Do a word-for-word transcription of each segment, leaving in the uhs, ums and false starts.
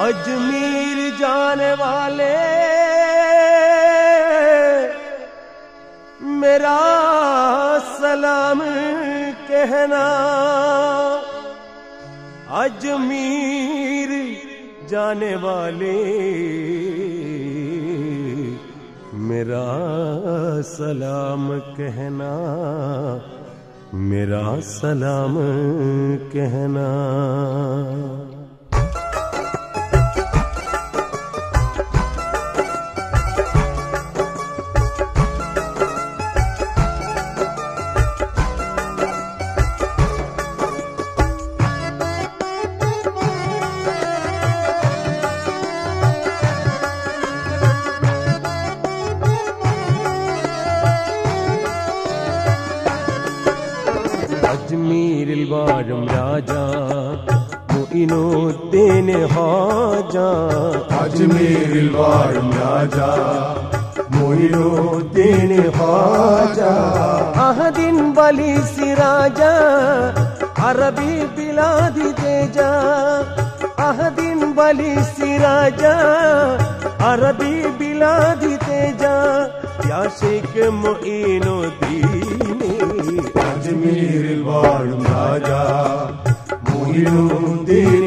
अजमेर जाने वाले मेरा सलाम कहना, अजमेर जाने वाले मेरा सलाम कहना, मेरा सलाम कहना। अजमीर राजा मोइनो दीन हाजा, अजमीर राजा मोइनो दीन हाजा, आहदिन बली सिराजा अरबी बिलादी तेजा, आहदिन बली सिराजा अरबी बिलादी तेजा, या शेख मोइनो दीन। अजमीर बार राजा मोइनुद्दीन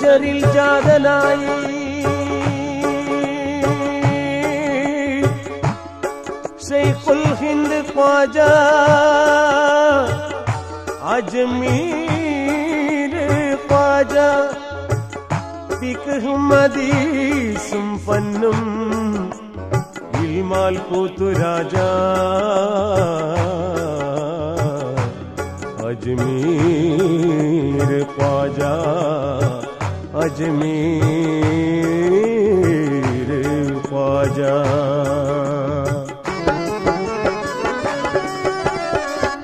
जबरील जादनाई शेखुल हिंद ख्वाजा, अजमीर ख्वाजा बिकहमदी सुमफन्नुम इलमाल कोत राजा, अजमीर ख्वाजा अजमेर ख्वाजा।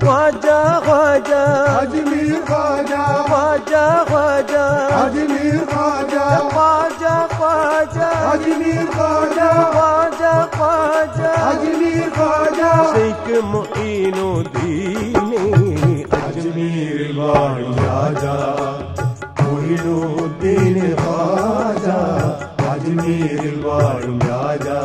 ख्वाजा ख्वाजा अजमेर ख्वाजा, ख्वाजा ख्वाजा अजमेर ख्वाजा, ख्वाजा ख्वाजा अजमेर ख्वाजा, ख्वाजा ख्वाजा अजमेर ख्वाजा, शेख मोइनुद्दीन। अजमेर राजा मोइनुद्दीन ख्वाजा, अजमेर राजा।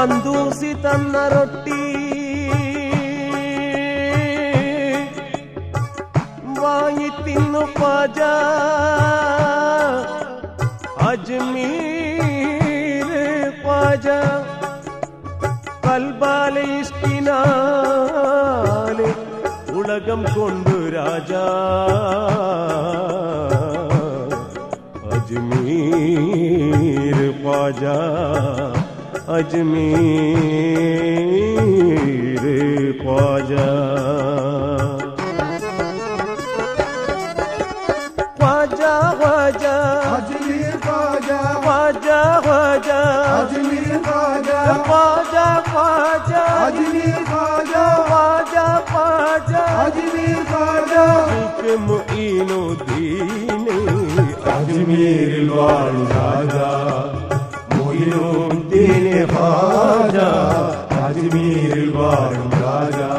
कंदूसी तन्न रोटी वांगी तिन्नु ख्वाजा, अजमेर ख्वाजा कल्बाले इश्किनाले उलगम कोंडु राजा, अजमेर ख्वाजा अजमेर ख्वाजा। ख्वाजा ख्वाजा अजमेर ख्वाजा, ख्वाजा ख्वाजा अजमेर ख्वाजा। खाजा खाजा अजमी खाजा खाजा खाजा अजमी खाजा के मुइनुद्दीन अजमेर वाले राजा मुइनुद्दीन खाजा अजमेर वाले राजा।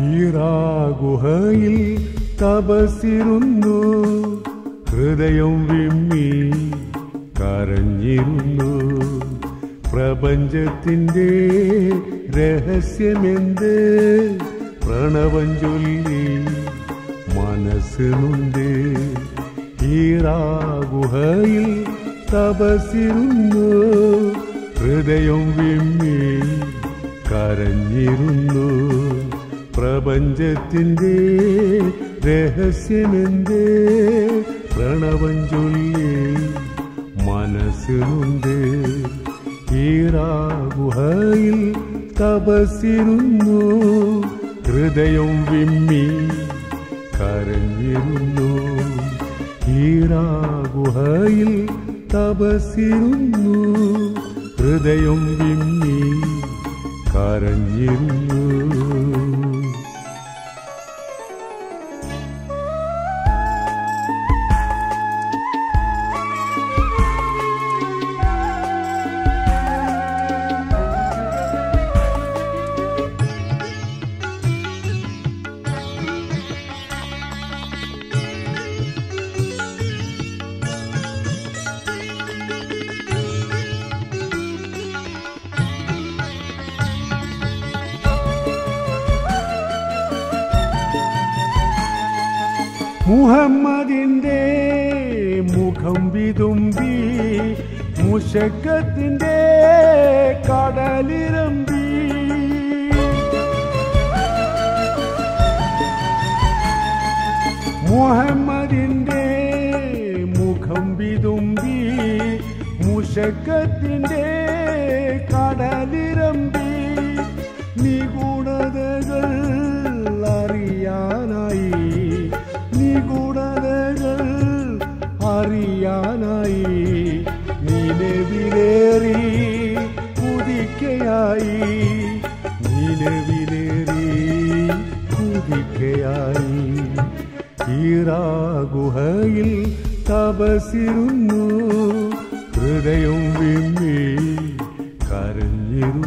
ഹീരാ ഗുഹയിൽ തപസിരുന്നു ഹൃദയം വിമ്മി കരഞ്ഞിരുന്നു പ്രപഞ്ചത്തിൻ്റെ രഹസ്യമെന്ത് പ്രണവം ചൊല്ലി മനസ്സിനുണ്ട്. ഹീരാ ഗുഹയിൽ തപസിരുന്നു ഹൃദയം വിമ്മി കരഞ്ഞിരുന്നു പ്രപഞ്ചത്തിൻ്റെ രഹസ്യമെന്തേ പ്രണവം ചൊല്ലി മനസ്സിനുണ്ട്. ഹീരാ ഗുഹയിൽ തപസിരുന്നു ഹൃദയം വിമ്മി കരഞ്ഞിരുന്നു. ഹീരാ ഗുഹയിൽ തപസിരുന്നു ഹൃദയം വിമ്മി കരഞ്ഞിരുന്നു. മുഹമ്മദിൻ്റെ മുഖം വിതുമ്പി മുശക്കത്തിൻ്റെ കടലിരമ്പി മുഹമ്മദിൻ്റെ മുഖം വിതുമ്പി മുശക്കത്തിൻ്റെ കടലിരമ്പി നിഗൂഢതകൾ അറിയാനായി നിഗൂഢതകൾ അറിയാനായി നിലവിലേറി കുതിക്കയായി നിലവിലേറി കുതിക്കയായി. ഹീരാ ഗുഹയിൽ തപസിരുന്നു ഹൃദയം വിമ്മി കരഞ്ഞിരുന്നു.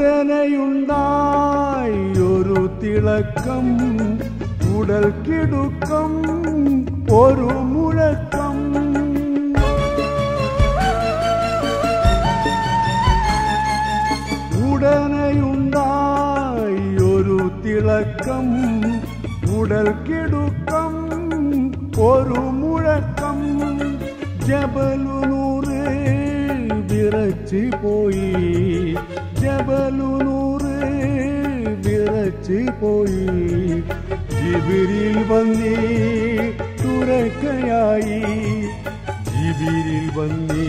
ഉടനെയുണ്ടായി ഒരു തിളക്കം ഉടൽ കിടുക്കം ഒരു മുഴക്കം ഉടനെയുണ്ടായി ഒരു തിളക്കം ഉടൽ കിടുക്കം ഒരു മുഴക്കം ജബലുനൂറ് വിറച്ചു പോയി ജബലുനൂറ് വിറച്ചു പോയി ജിബിരിൽ വന്നി തുറക്കയായി ജിബിരിൽ വന്നി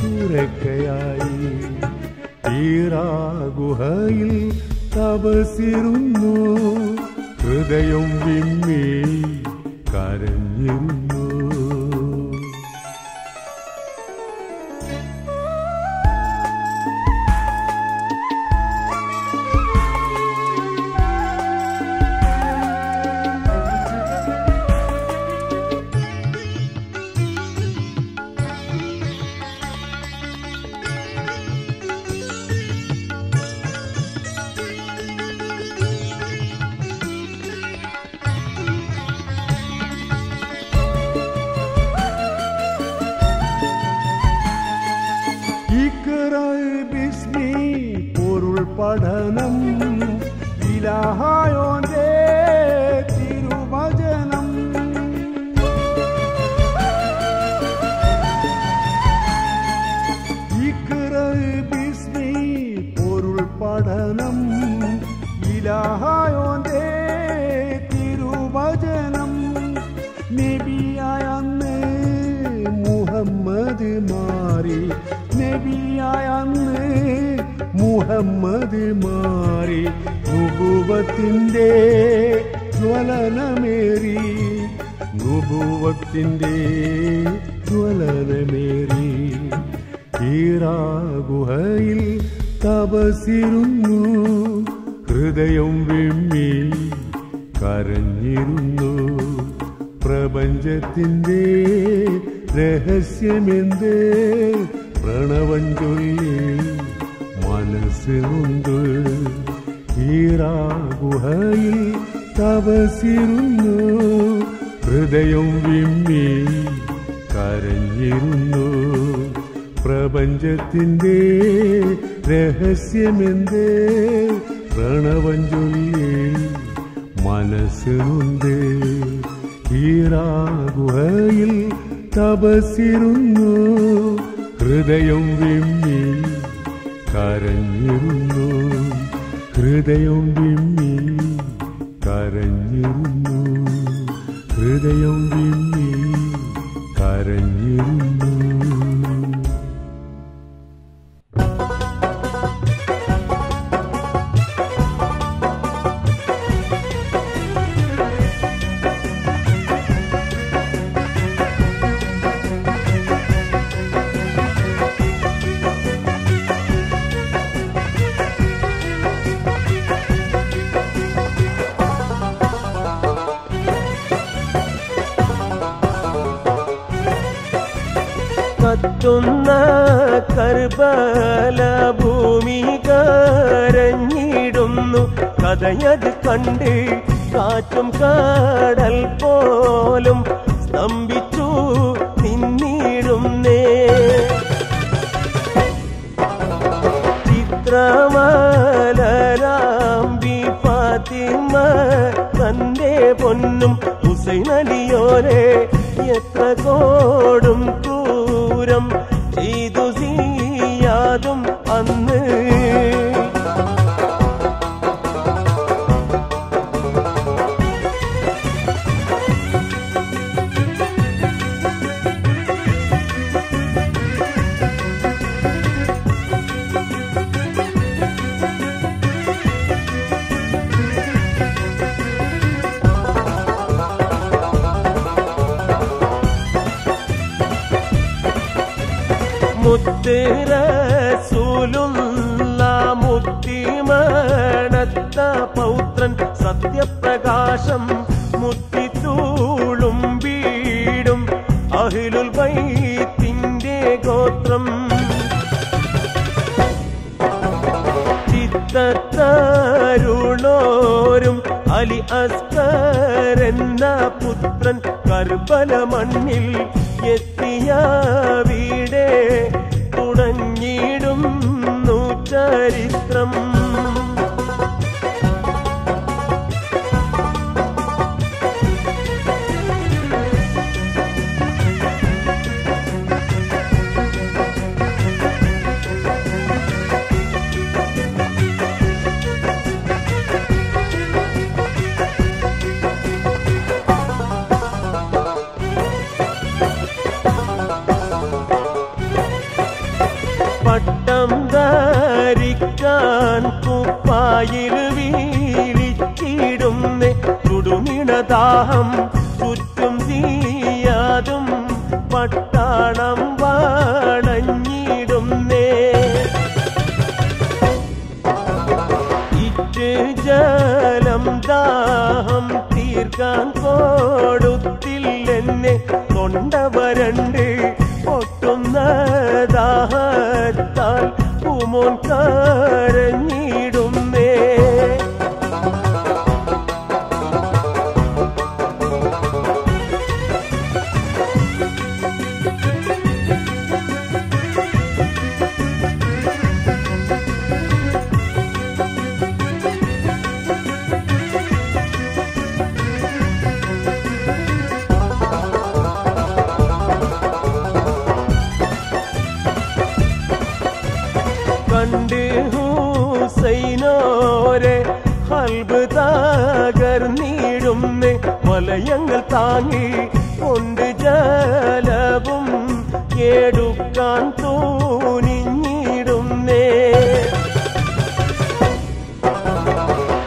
തുറക്കയായി ഹീറാ ഗുഹയിൽ തപസിരുന്നു ഹൃദയം വിമ്മി കരഞ്ഞിരുന്നു. പഠനം ഇലാഹായോന്റെ തിരുവചനം ഇഖ്റ ബിസ്മി പൊരുൾ പഠനം ഇലാഹായോന്റെ തിരുവചനം നബിയായ അന്ന് മുഹമ്മദ് മാറി നബിയായ അന്ന് മുഹമ്മദ് മാറി നുബുവത്തിന്റെ ജ്വലനമേറി നുബുവത്തിന്റെ ജ്വലനമേറി ഹീറാ ഗുഹയിൽ തപസിരുന്നു ഹൃദയം വിമ്മി കരഞ്ഞിരുന്നു. പ്രപഞ്ചത്തിന്റെ രഹസ്യമെന്ത് പ്രണവം ചൊല്ലി മനസ്സിലുണ്ട് ഹീറാ ഗുഹയിൽ തപസിരുന്നു ഹൃദയം വിമ്മി കരഞ്ഞിരുന്നു. പ്രപഞ്ചത്തിന്റെ രഹസ്യമെന്തേ പ്രണവം ചൊല്ലി മനസ്സിലുണ്ട് ഹീറാ ഗുഹയിൽ തപസിരുന്നു ഹൃദയം വിമ്മി കരഞ്ഞിരുന്നു ഹൃദയം വിമ്മി കരഞ്ഞിരുന്നു ഹൃദയം വിമ്മി കരഞ്ഞിരുന്നു. കത്തുന്ന കർബല ഭൂമി കരഞ്ഞിടുന്നു കഥയത് കണ്ട് കാറ്റും കടൽ പോലും സ്തംഭിച്ചു നിന്നിടുന്നേ. ചിത്രമലരാംബി ഫാത്തിമ തന്റെ പൊന്നും ഹുസൈൻ അലിയോരെ എത്ര കോടും ചെയ്തു സിയാദും അന്ന് റസൂലുള്ള മുത്തിമണത്ത പൗത്രൻ സത്യപ്രകാശം മുത്തിത്തൂളും വീടും അഹ്ലുൽ ബൈത്തിന്റെ ഗോത്രം പുറത്തത്തരുളോരും അലി അസ്കരെന്ന പുത്രൻ കർബല മണ്ണിൽ എത്തിയ വീടേ തുണഞ്ഞിടും ചരിത്രം. ദാഹം ചുറ്റും തീയാതും പട്ടാണം വാണഞ്ഞിടുന്നേ ഇറ്റ് ജലം ദാഹം തീർക്കാൻ കൊടുത്തില്ലെന്നെ കൊണ്ടവരണ്ട് പൊട്ടുന്ന ദാഹത്താൽ പൂമോൻ കരഞ്ഞിടുന്നേ. ഹുസൈനോരെ ഹൽബ് തകർന്നിടുന്ന വലയങ്ങൾ താങ്ങി കൊണ്ട് ജലവും എടുക്കാൻ തോന്നിടുന്നേ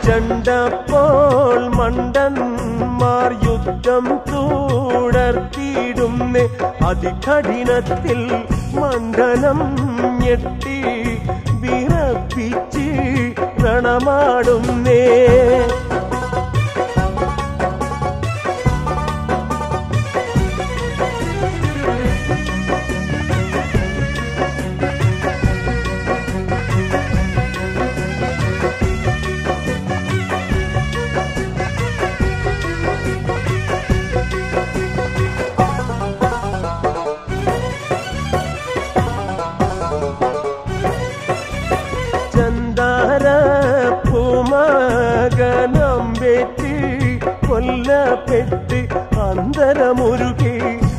ചണ്ടപ്പോൾ മണ്ടന്മാർ യുദ്ധം തുടർത്തിടുന്ന അതികഠിനത്തിൽ മണ്ഡലം ഞെട്ടി വിറപ്പിച്ച് രണമാടുന്നേ. കൊല്ലപ്പെട്ട് അന്തരമുരുകി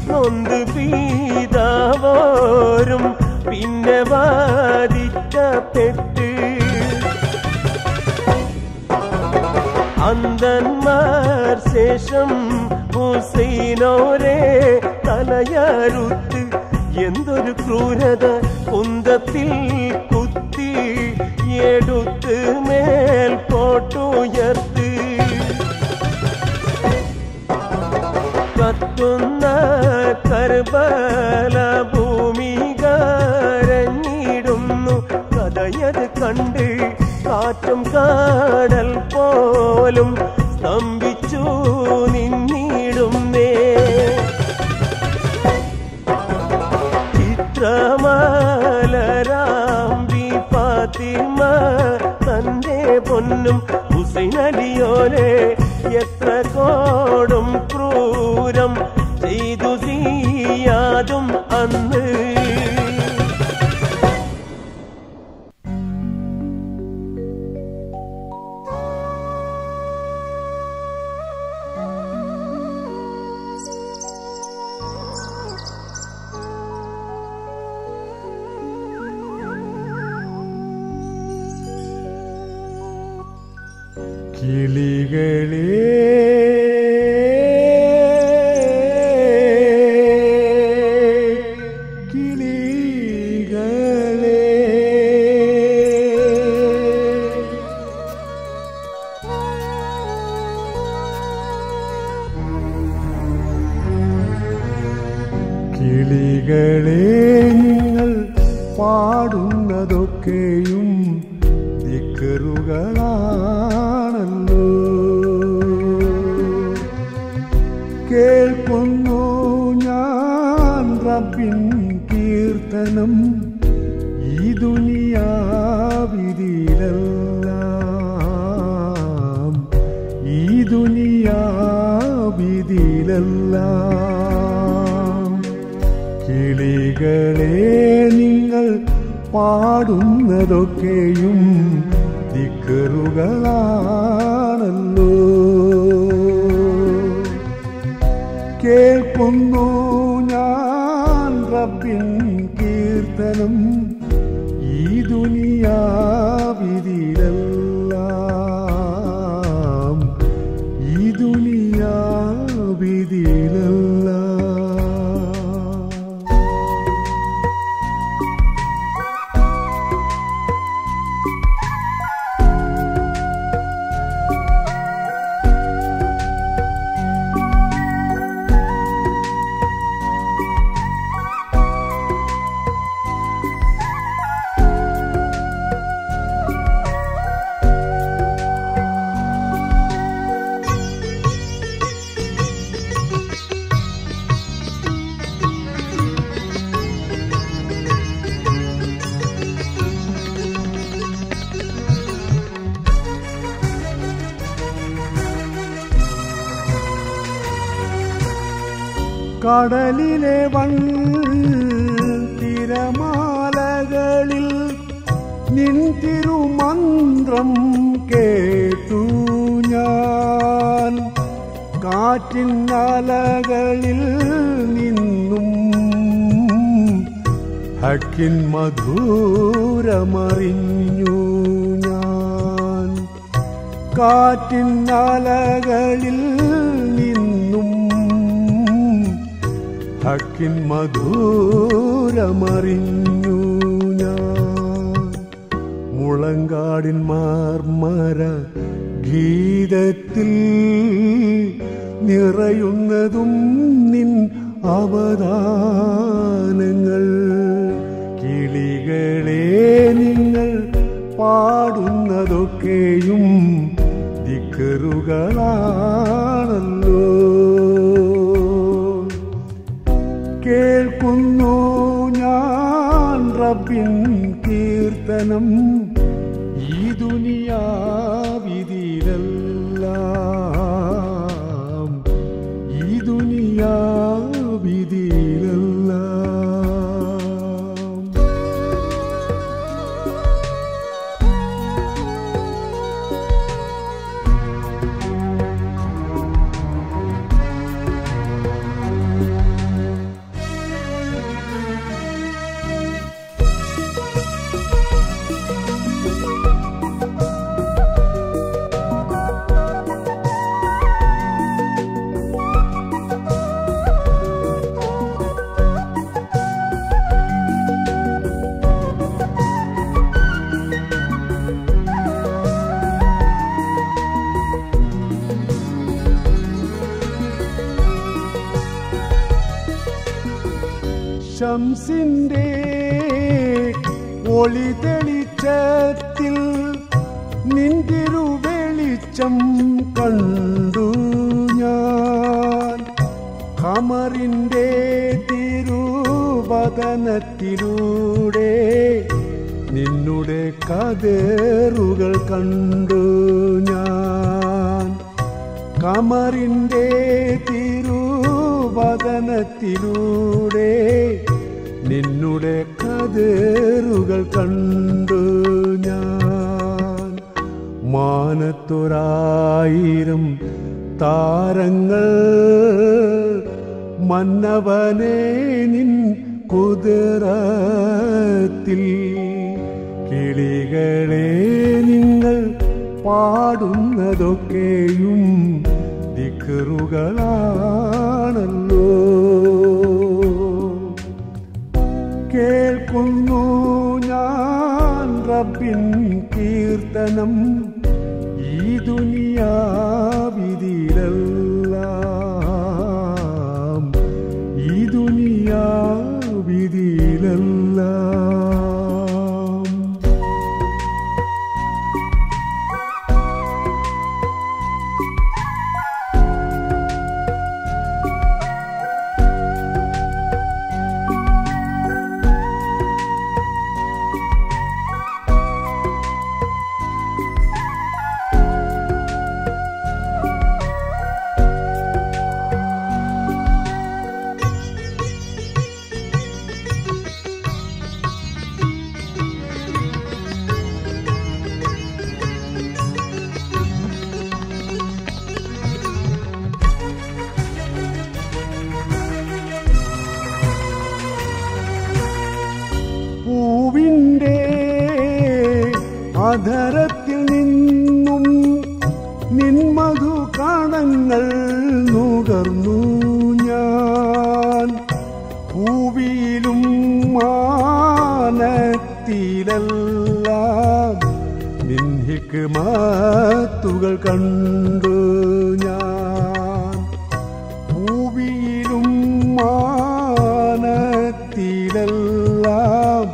നൊന്ത് പീതാവോരും പിന്നെ വാദിക്കപ്പെട്ട് അന്തന്മാർ ശേഷം ഹുസൈനോരെ തലയറുത്ത് എന്തൊരു ക്രൂരത കുന്തത്തിൽ കുത്തി എടുത്ത് മേൽ പോട്ടുയർത്ത് കത്തുന്ന കർബല ഭൂമി കരഞ്ഞിടുന്നു കഥയത് കണ്ട് കാറ്റും കാടൽ പോലും സ്തംഭിച്ചു നിന്നിടുന്നേ. ചിത്രമാലരാംബി ഫാത്തിമ തന്റെ പൊന്നും ഹുസൈനലിയോനെ എത്ര കോടും ക്രൂരം ചെയ്തു സിയാദും അന്ന്. ഈ ദുനിയാവിധിയിലല്ല മഹാവിധിലെല്ലാം കിളികളെ നിങ്ങൾ പാടുന്നതൊക്കെയും ദിക്റുകളാണല്ലോ. കേൾക്കുന്നു ഞാൻ റബ്ബിൻ കീർത്തനം ഈ ദുനിയാവിധിലെല്ലാം, ഈ ദുനിയാവിധിലെല്ലാം. കടലിലെ വൻതിരമാലകളിൽ നിൻ തിരുമന്ത്രം കേട്ടു ഞാൻ, കാറ്റിൻ അലകളിൽ നിന്നും ഹക്കിൻ മധുരമറിഞ്ഞു ഞാൻ, കാറ്റിൻ അലകളിൽ നിന്നും ഹക്കിൻ മധുരമറിഞ്ഞു ഞാൻ. മുളങ്കാടിൻ മാർമര ഗീതത്തിൽ നിറയുന്നതും നിൻ അവദാനങ്ങൾ, കിളികളെ നിങ്ങൾ പാടുന്നതൊക്കെയും ദിക്റുകളാണല്ലോ. കേൾക്കുന്നു ഞാൻ റബ്ബിൻ കീർത്തനം ഈ ദുനിയാവിധിലെല്ലാം, ഈ ദുനിയാവിധിലെല്ലാം. ശംസിന്റെ ഒളി തെളിച്ചത്തിൽ നിൻതിരു വെളിച്ചം കണ്ടു ഞാൻ, ഖമറിന്റെ തിരുവദനത്തിലൂടെ നിന്നുടെ കതിറുകൾ കണ്ടു ഞാൻ, ഖമറിന്റെ തിരുവദനത്തിലൂടെ നിന്നുടെ കതിറുകൾ കണ്ടു ഞാൻ. മാനത്തൊരായിരം താരങ്ങൾ മന്നവനെ നിൻ കുതിരത്തിൽ, കിളികളെ നിങ്ങൾ പാടുന്നതൊക്കെയും ദിക്റുകളാണല്ലോ. കേൾക്കുന്നു ഞാൻ റബ്ബിൻ കീർത്തനം ഈ ദുനിയാവിധിലെല്ലാം, ഈ ദുനിയാവിധിലെല്ലാം. അധരത്തിൽ നിന്നും നിൻമധു കാണങ്ങൾ നുകർന്നു ഞാൻ. പൂവിലും മാനത്തിലെല്ലാം നിൻ ഹിക്മത്തുകൾ കണ്ടു ഞാൻ. പൂവിലും മാനത്തിലെല്ലാം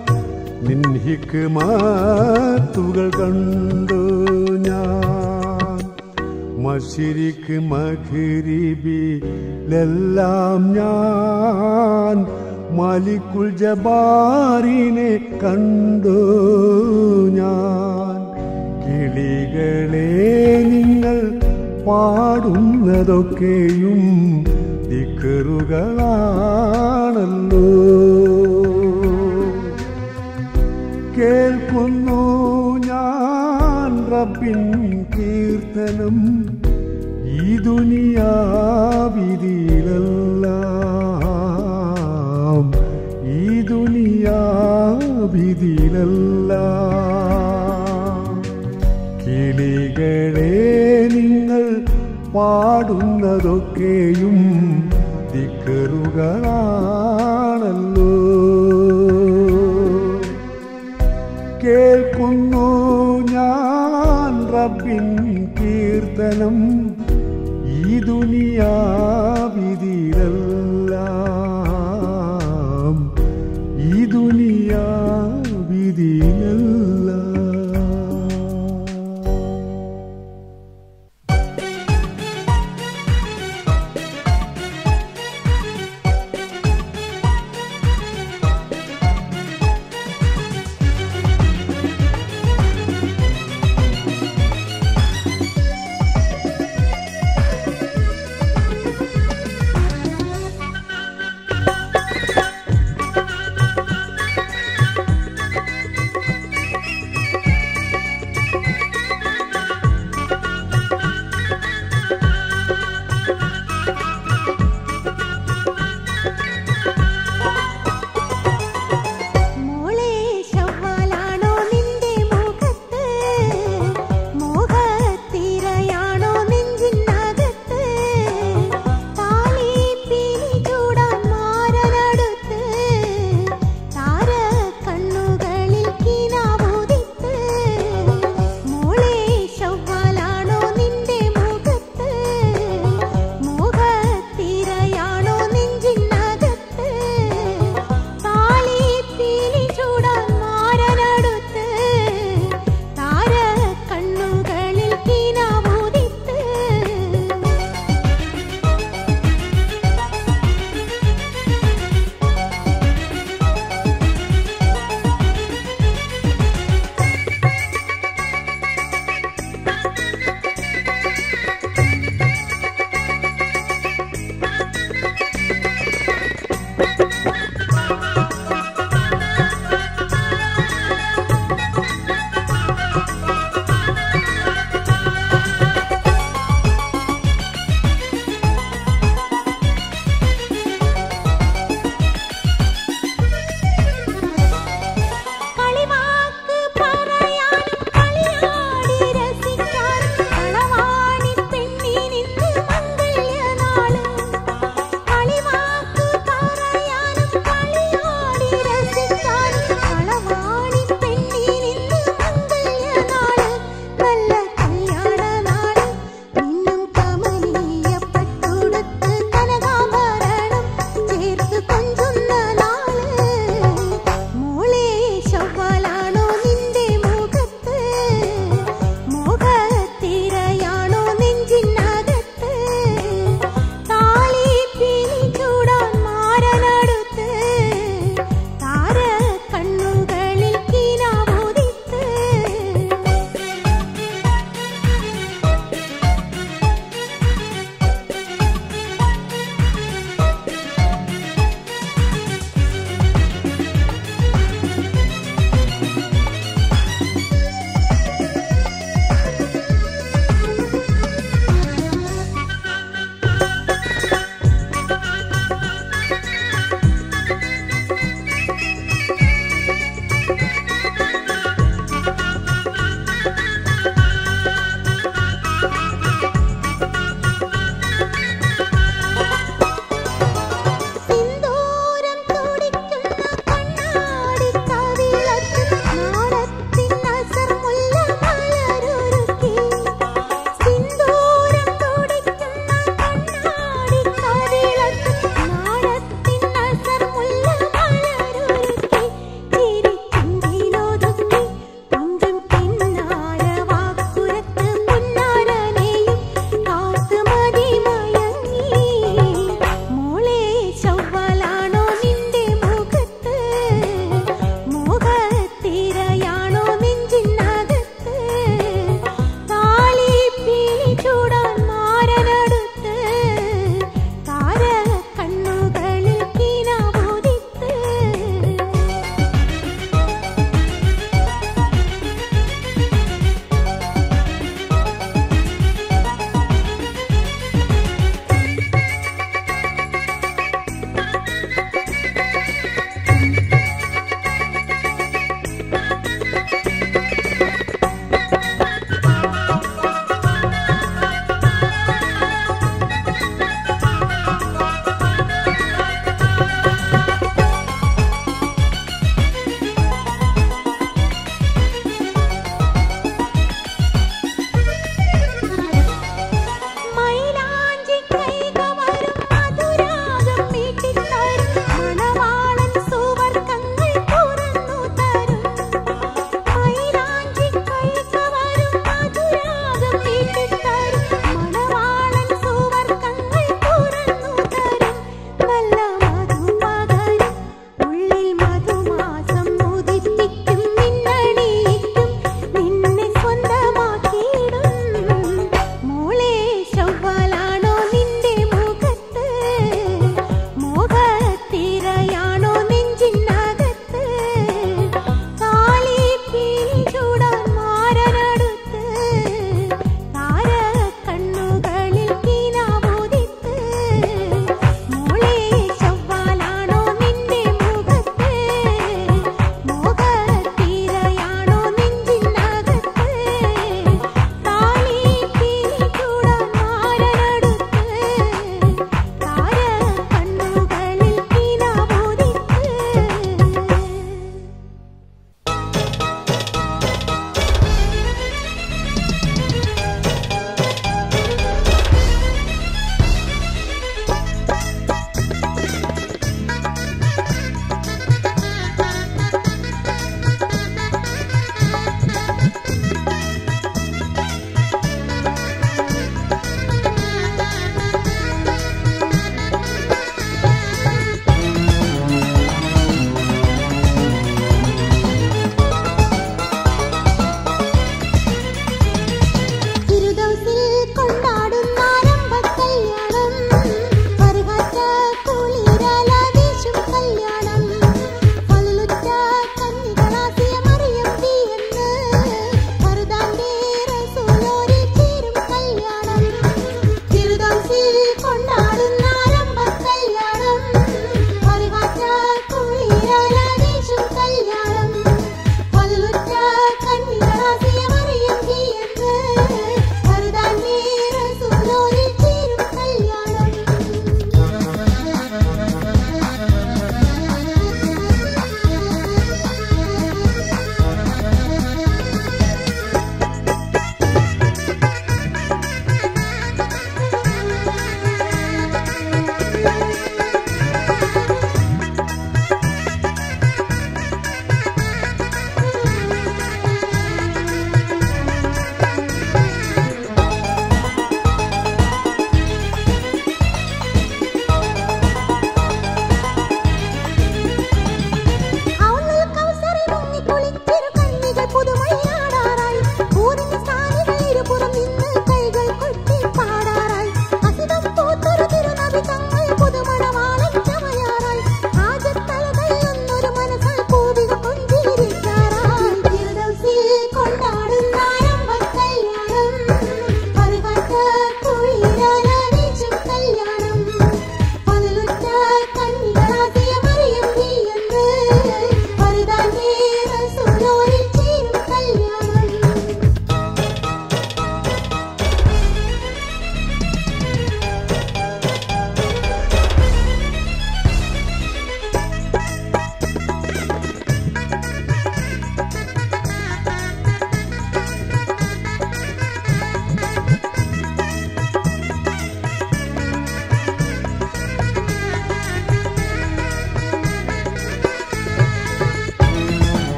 നിൻ ഹിക്മത്തുകൾ കണ്ടു ഞാൻ. മശരിഖ് മഗ്രിബിലെല്ലാം ഞാൻ മാലിക്കുൽ ജബാറിനെ കണ്ടു ഞാൻ. കിളികളെ നിങ്ങൾ പാടുന്നതൊക്കെയും ദിക്റുകളാണല്ലോ. കേൾക്കുന്നു ഞാൻ റബ്ബിൻ കീർത്തനം ഈ ദുനിയാവിതിലല്ല, ഈ ദുനിയാവിതിലല്ല. കിളികളെ നിങ്ങൾ പാടുന്നതൊക്കെയും ദിക്റുകളാണല്ലോ. കേൾക്കുന്നു ഞാൻ റബ്ബിൻ കീർത്തനം ഈ ദുനിയാവിതിലല്ല, ഈ ദുനിയാവിതിലല്ല.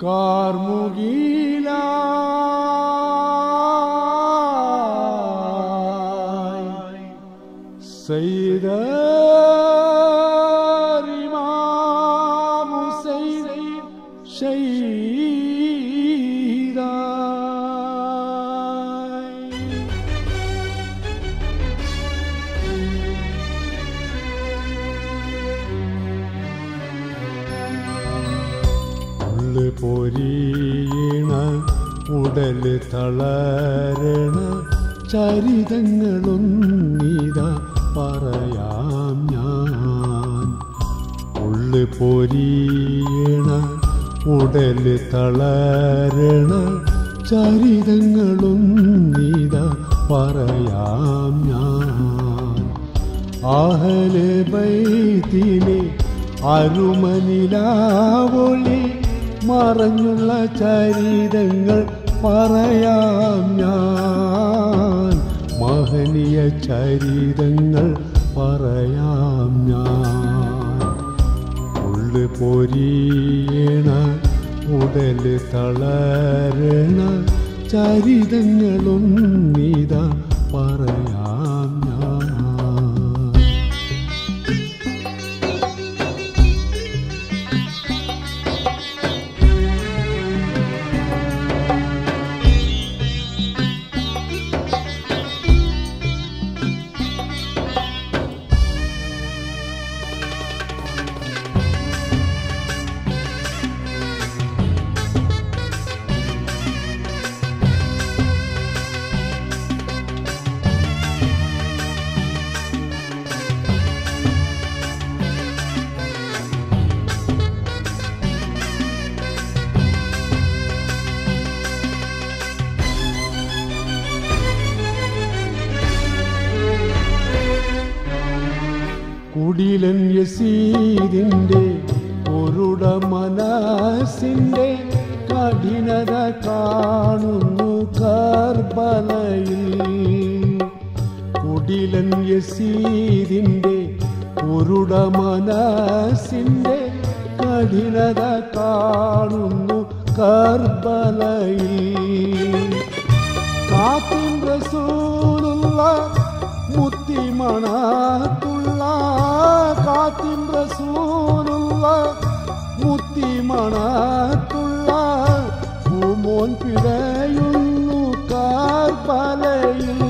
कार मुगीला सैयद इमाम हुसैन शहीद। പൊരിയണ ഉടൽ തളരണ ചരിതങ്ങളൊന്നിതാ പറയാം ഞാൻ. ഉള്ളു പൊരിയണ ഉടൽ തളരണ ചരിതങ്ങളൊന്നിതാ പറയാം ഞാൻ. അഹ്ലെ ബൈത്തിലെ അരുമനിലാവൊളി മറഞ്ഞുള്ള ചരിതങ്ങൾ പറയാം ഞാൻ. മഹനീയ ചരിതങ്ങൾ പറയാം ഞാൻ. ഉള്ളു പൊരിയണ ഉടൽ തളരണ ചരിതങ്ങളൊന്നിതാ പറയാം ഞാൻ. കുടിലൻ യസീദിന്റെ ഒരുട മനസ്സിന്റെ കഠിനത കാണുന്നു കർബലയിൽ. കുടിലൻ യസീദിന്റെ ഒരുട മനസ്സിന്റെ കഠിനത കാണുന്നു കർബലയിൽ. കാത്തിൻ റസൂലുള്ള മുത്തിമണത്തുള്ള കാത്തിൻ റസൂലുള്ള മുത്തിമണത്തുള്ള ഭൂമോൻ പിടയുന്നു കർബലയിൽ.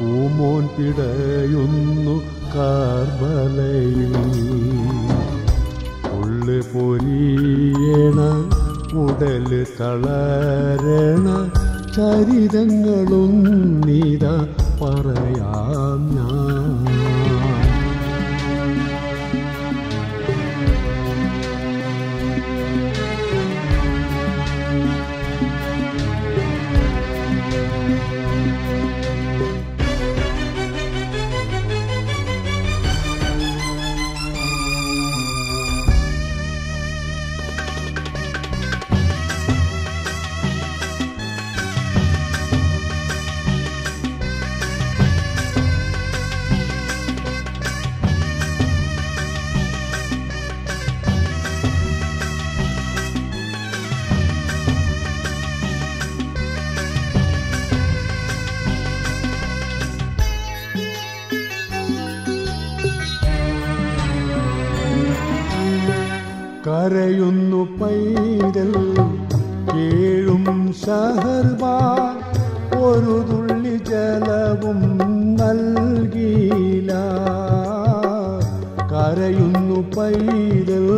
ഭൂമോൻ പിടയുന്നു കർബലയിൽ. ഉള്ളു പൊരിയണ ഉടൽ തളരണ ചരിതങ്ങളൊന്നിതാ പറയാം ഞാൻ. കരയുന്നു പൈതൽ കേഴും ഷഹർബാൻ ഒരു തുള്ളി ജലവും നൽകിയില്ല. കരയുന്നു പൈതൽ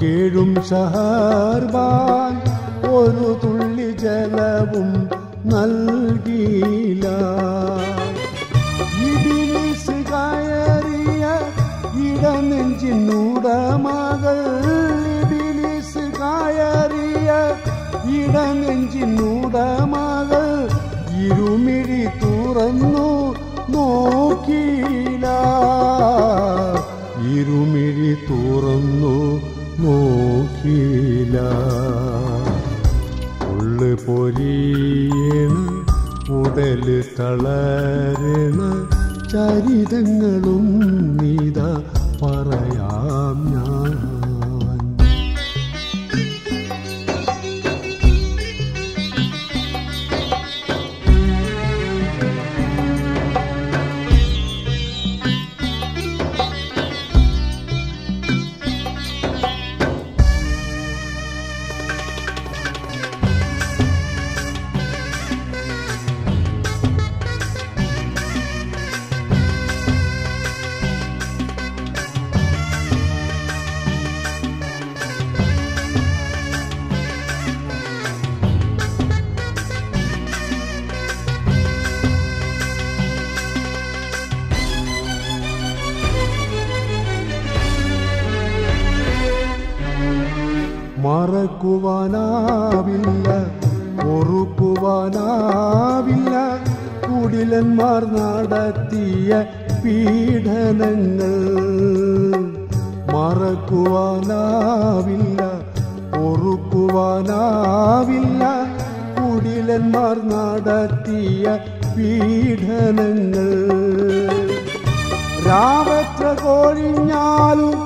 കേഴും ഷഹർബാൻ ഒരു തുള്ളി ജലവും നൽകിയില്ല. ഇബിലിസ് കയറിയ ഇടനെഞ്ചിനുടമകൾ ഇടനെഞ്ചിനുടമകൾ ഇരുമിഴി തുറന്നു നോക്കിയില്ല. ഇരുമിഴി തുറന്നു നോക്കിയില്ല. ഉള്ളു പൊരിയണ ഉടൽ തളരണ ചരിതങ്ങളൊന്നിതാ പറയാം ഞാൻ. रुकवाना बिल्ला रुकवाना बिल्ला കുടിലന്മാർ നടത്തിയ പീഡനങ്ങൾ മറക്കുവാനാവില്ല ഓർക്കുവാനാവില്ല കുടിലന്മാർ നടത്തിയ പീഡനങ്ങൾ രാവെത്ര കൊഴിഞ്ഞാലും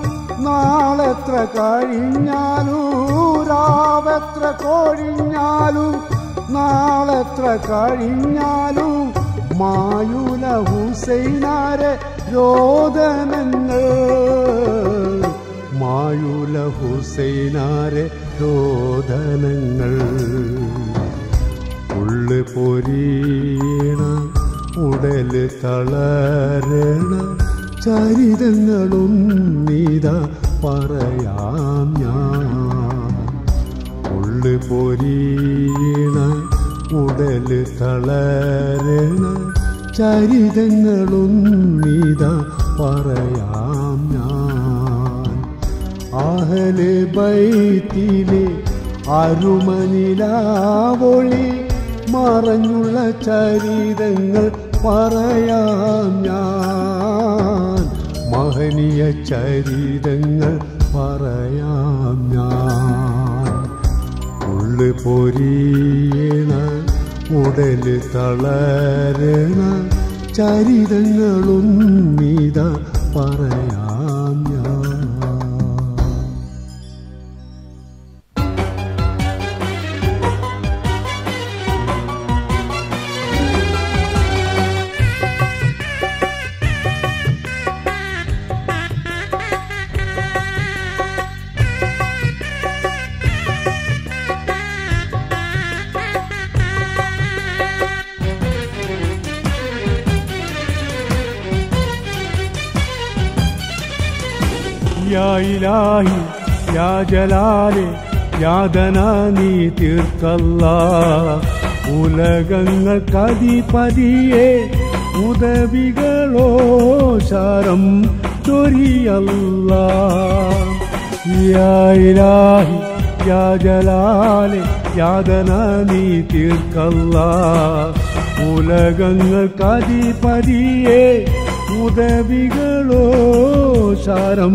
നാളെത്ര കഴിഞ്ഞാലും രാവെത്ര കൊഴിഞ്ഞാലും നാളെത്ര കഴിഞ്ഞാലും മായൂല ഹുസൈനാരെ രോദനങ്ങൾ മായൂല ഹുസൈനാരെ രോദനങ്ങൾ ഉള്ളു പൊരിയണ ഉടല് തളരണ ചരിതങ്ങളും നീതാ പറയാം ഞാൻ ഉള്ളു പൊരിയണ ഉടല് തളരണ ചരിതങ്ങളും നീതാ പറയാം ഞാൻ അഹ്ലെ ബൈത്തിലെ അരുമനിലാവൊളി മറഞ്ഞുള്ള ചരിതങ്ങൾ പറയാം ഞാൻ മഹനീയ ചരിതങ്ങൾ പറയാം ഞാൻ ഉള്ളു പൊരിയണ ഉടല് തളരണ ചരിതങ്ങളും നീതാ പറയാം ഞാൻ या इलाही या जलाले या दनानी तीर्थल्ला उलगंगल कदिपदिये उदविगलो शरम चोरियल्ला या इलाही या जलाले या दनानी तीर्थल्ला उलगंगल कदिपदिये ഉദവികളോ ശരം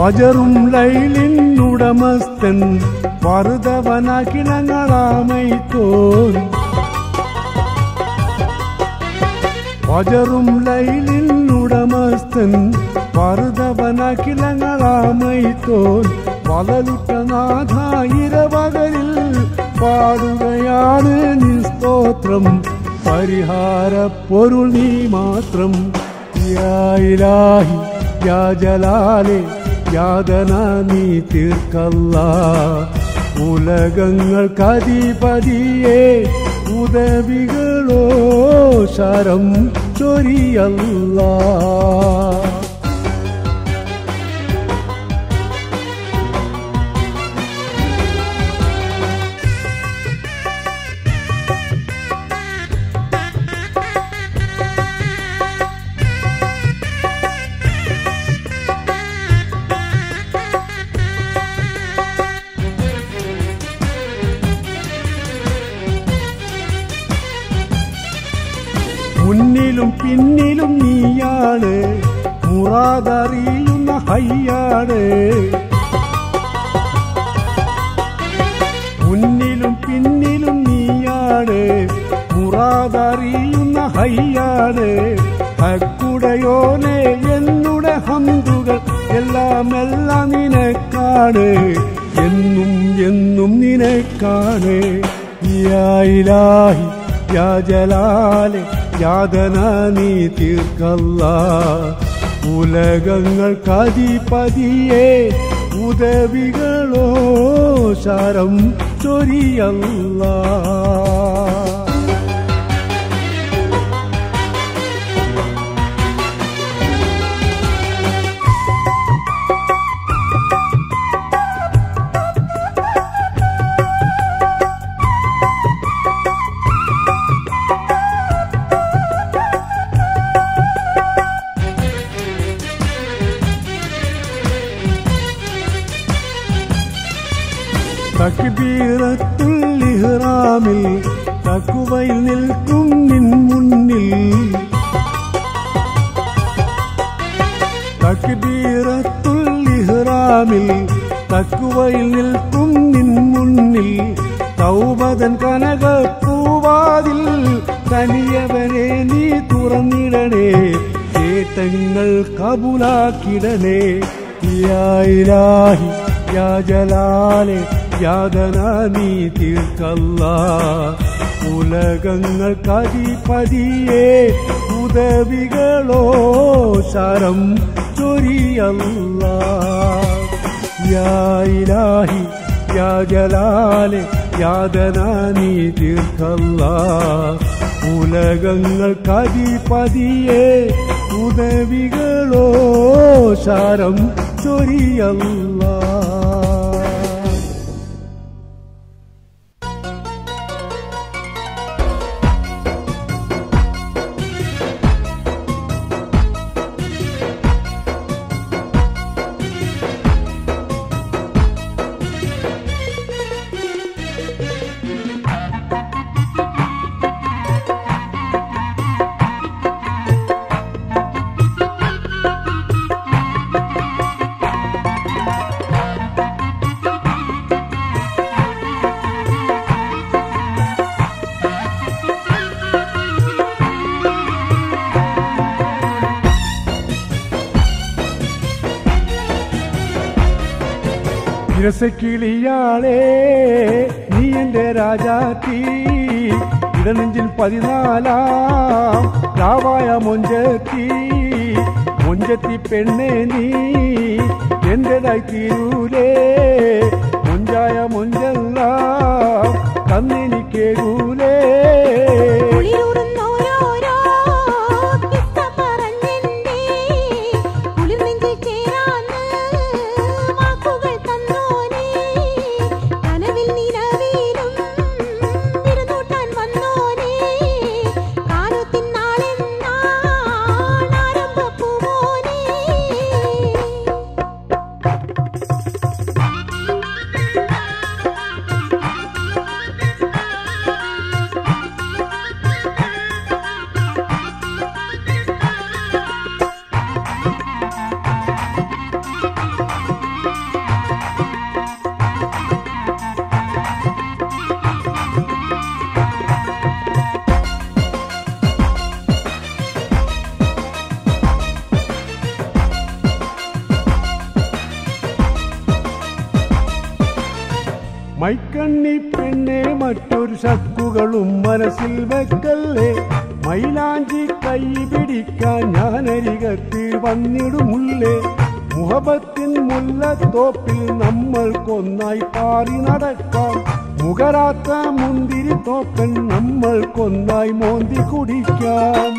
വജറും ലൈലിൻ ഉടമസ്ഥൻ വറുതവനകിണങ്ങളാമൈത്തോൻ വജറും ലൈലിൻ ഉടമസ്ഥൻ വറുതവനകിണങ്ങളാമൈത്തോൻ വലലുട്ടനാഥായിരവകരിൽ പാടുകയാണ് നിസ്തോത്രം പരിഹാരപ്പൊരുൾ നീ മാത്രം യാ ഇലാഹി യാ ജലാലെ യാതനാ നീ തീർക്കല്ല ഉലകങ്ങൾക്കധിപതിയെ ഉദവികളോ ശരം ചൊരിയല്ല മുന്നിലും പിന്നിലും നീയാണ് മുറാദറിയുന്ന ഹയ്യാണ് മുന്നിലും പിന്നിലും നീയാണ് മുറാദറിയുന്ന ഹയ്യാണ് ഹക്കുടയോനെ എന്നുടെ ഹംദുകൾ എല്ലാം എല്ലാം നിനക്കാണ് എന്നും എന്നും നിനക്കാണ് യാ ഇലാഹി യാ ജലാലെ യാതന നീ തീർക്കല്ല ഉലകങ്ങൾക്കധിപതിയെ ഉദവികളോ ശരം ചൊരിയല്ലാഹ്. തക്ബീറത്തുൽ ഇഹ്റാമിൽ തഖ്വയിൽ നിൽക്കും നിൻ മുന്നിൽ, തക്ബീറത്തുൽ ഇഹ്റാമിൽ തഖ്വയിൽ നിൽക്കും നിൻ മുന്നിൽ, തൗബതൻ കനകപ്പൂവാതിൽ തനിയവനെ നീ തുറന്നിടണേ, കേട്ടങ്ങൾ കബൂലാക്കിടണേ. യാ ഇലാഹി യാ ജലാലെ യാതനാ നീ തീർക്കല്ലാ, ഉലകങ്ങൾക്കധിപതിയെ ഉദവികളോ ശരം ചൊരിയല്ലാ. യാ ഇലാഹി യാ ജലാലെ യാതനാ നീ തീർക്കല്ലാ, ഉലകങ്ങൾക്കധിപതിയെ ഉദവികളോ ശരം ചൊരിയല്ലാ. ഇരസക്കിളിയാളെ നീ എൻ്റെ രാജാത്തി, ഇടനെഞ്ചിൽ പതിനാലാം രാവായ മൊഞ്ചത്തി, മൊഞ്ചത്തി പെണ്ണെ നീ എൻ്റെതായി തീരൂലേ, മൊഞ്ചായ മൊഞ്ചെല്ലാം തന്നെനിക്കേകൂലേ. മൈക്കണ്ണി പെണ്ണെ മറ്റൊരു ശക്കുകളും മനസ്സിൽ വെക്കല്ലേ, മൈലാഞ്ചി കൈ പിടിക്കാൻ ഞാനരികത്ത് വന്നിടുമുല്ലേ. മുഹബത്തിൻ മുല്ലത്തോപ്പിൽ നമ്മൾക്കൊന്നായി പാറി നടക്കാം, മുഖരാത്ത മുന്തിരി തോപ്പൻ നമ്മൾക്കൊന്നായി മോന്തി കുടിക്കാം.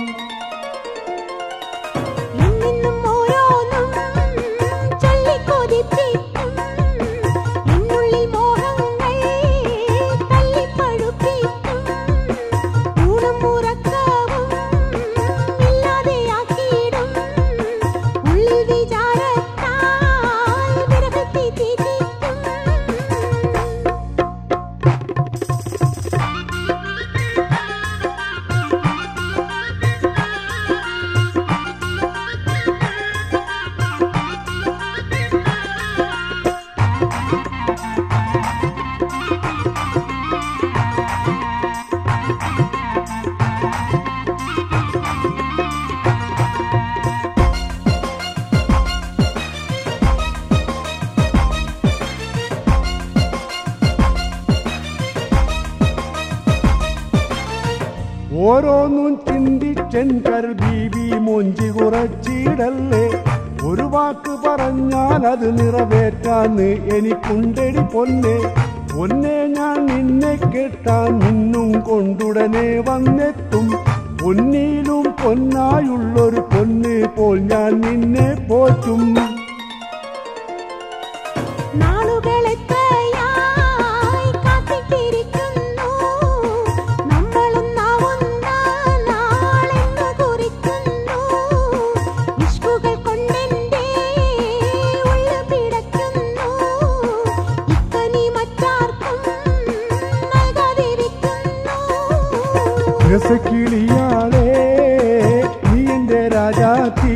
ഓരോന്നും ചിന്തിച്ചെൻകർ ബീവി മൊഞ്ചികുറച്ചിടല്ലേ. ഒരു വാക്ക് പറഞ്ഞാൽ അത് നിറവേറ്റാന്ന് എനിക്കുണ്ടടി പൊന്നെ. പൊന്നെ ഞാൻ നിന്നെ കേട്ടാൻ നിന്നും കൊണ്ടുടനെ വന്നെത്തും. പൊന്നിയിലും പൊന്നായുള്ളൊരു പൊന്ന് പോൽ ഞാൻ നിന്നെ പോറ്റും. രസക്കിളിയാളെ നീ എൻ്റെ രാജാത്തി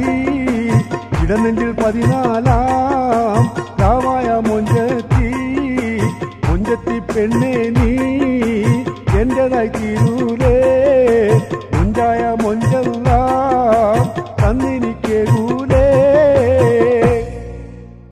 ഇടനെഞ്ചിൽ പതിനാലാം രാമായ മൊഞ്ചത്തി. മൊഞ്ചത്തി പെണ്ണെ നീ എൻ്റെ നൈ തീരൂലേ മുഞ്ചായ മൊഞ്ച